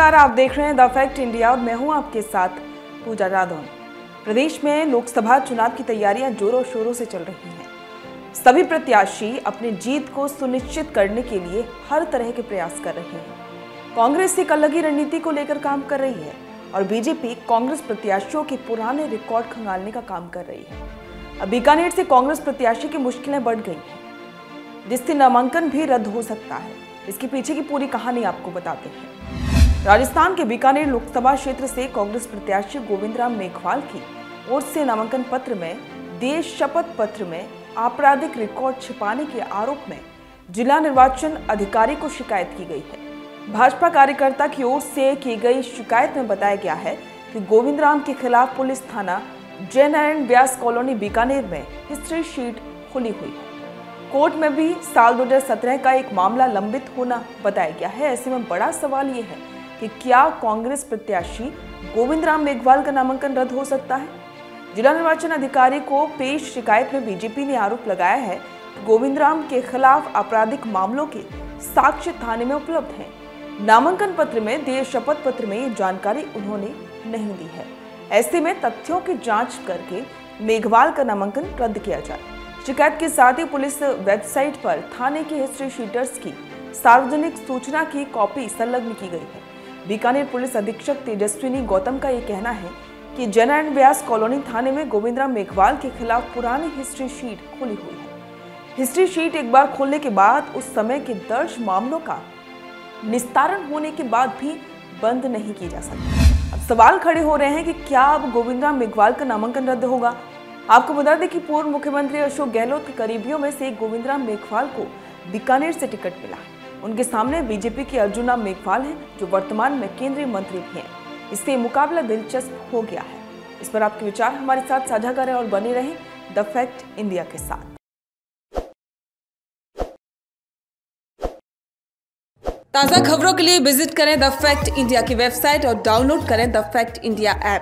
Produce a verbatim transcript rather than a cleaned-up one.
नमस्कार, आप देख रहे हैं द फैक्ट इंडिया और मैं हूं आपके साथ पूजा जाधौन। प्रदेश में लोकसभा चुनाव की तैयारियां जोरों शोरों से चल रही हैं। सभी प्रत्याशी अपनी जीत को सुनिश्चित करने के लिए हर तरह के प्रयास कर रहे हैं। कांग्रेस एक अलग ही रणनीति को लेकर काम कर रही है और बीजेपी कांग्रेस प्रत्याशियों के पुराने रिकॉर्ड खंगालने का काम कर रही है। अब बीकानेर से कांग्रेस प्रत्याशी की मुश्किलें बढ़ गई हैं, जिससे नामांकन भी रद्द हो सकता है। इसके पीछे की पूरी कहानी आपको बताते हैं। राजस्थान के बीकानेर लोकसभा क्षेत्र से कांग्रेस प्रत्याशी गोविंदराम मेघवाल की ओर से नामांकन पत्र में दिए शपथ पत्र में आपराधिक रिकॉर्ड छिपाने के आरोप में जिला निर्वाचन अधिकारी को शिकायत की गई है। भाजपा कार्यकर्ता की ओर से की गई शिकायत में बताया गया है कि गोविंदराम के खिलाफ पुलिस थाना जयनारायण व्यास कॉलोनी बीकानेर में हिस्ट्री शीट खुली हुई है। कोर्ट में भी साल दो हज़ार सत्रह का एक मामला लंबित होना बताया गया है। ऐसे में बड़ा सवाल ये है कि क्या कांग्रेस प्रत्याशी गोविंदराम मेघवाल का नामांकन रद्द हो सकता है। जिला निर्वाचन अधिकारी को पेश शिकायत में बीजेपी ने आरोप लगाया है कि गोविंदराम के खिलाफ आपराधिक मामलों के साक्ष्य थाने में उपलब्ध हैं। नामांकन पत्र में दिए शपथ पत्र में ये जानकारी उन्होंने नहीं दी है। ऐसे में तथ्यों की जाँच करके मेघवाल का नामांकन रद्द किया जाए। शिकायत के साथ ही पुलिस वेबसाइट पर थाने की हिस्ट्री शीटर्स की सार्वजनिक सूचना की कॉपी संलग्न की गई है। बीकानेर पुलिस अधीक्षक तेजस्विनी गौतम का ये कहना है कि जयनारायण व्यास कॉलोनी थाने में गोविंदराम मेघवाल के खिलाफ पुरानी हिस्ट्री शीट खुली हुई है। हिस्ट्री शीट एक बार खोलने के बाद उस समय के दर्ज मामलों का निस्तारण होने के बाद भी बंद नहीं की जा सकती। अब सवाल खड़े हो रहे हैं कि क्या अब गोविंदराम मेघवाल का नामांकन रद्द होगा। आपको बता दें कि पूर्व मुख्यमंत्री अशोक गहलोत के करीबियों में से गोविंदराम मेघवाल को बीकानेर से टिकट मिला है। उनके सामने बीजेपी के अर्जुन मेघवाल हैं, जो वर्तमान में केंद्रीय मंत्री भी हैं। इससे मुकाबला दिलचस्प हो गया है। इस पर आपके विचार हमारे साथ साझा करें और बने रहें द फैक्ट इंडिया के साथ। ताज़ा खबरों के लिए विजिट करें द फैक्ट इंडिया की वेबसाइट और डाउनलोड करें द फैक्ट इंडिया ऐप।